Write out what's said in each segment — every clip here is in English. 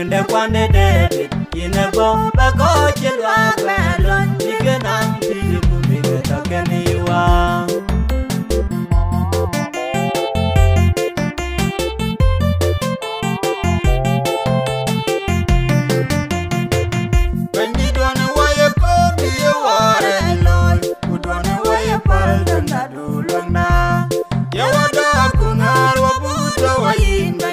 Unde kwande debit Ine bomba koche lwa kwelon Nike nampili kumike toke niwa Wengi dwani waye kondi ye ware loy Udwani waye palda na dulona Ye wada akungar wabuto wa yinda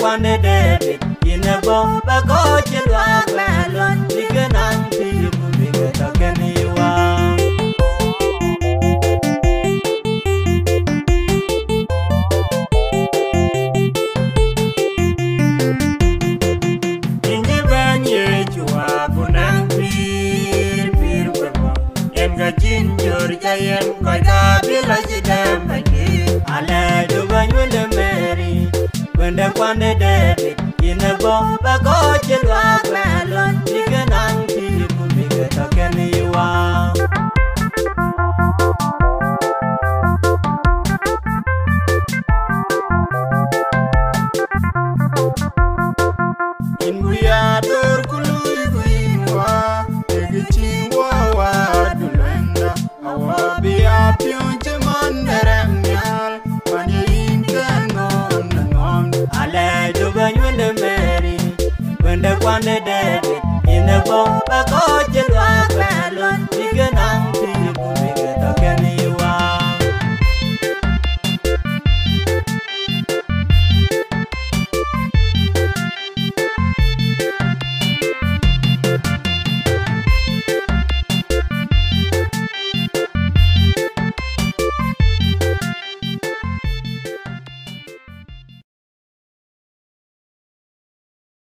Kwande debit Ine bomba koche lwa kwelon Nike nampili kumike toke niwa Inye banye chua kunang pir Pir kwebo Yenga chinjur jayen Kwa kabila jidambaki Ale duga nyunde meri Wende kwande debit Ine bomba koche lwa kwelon Nike nampili kumike toke niwa Inguya turkulu ikuingwa Egichingwa wadulenda Awabia piyunche manderemnyal Wanye inkenon ngon Ale duga nyunde meri Wende kwande debit Ine bomba ko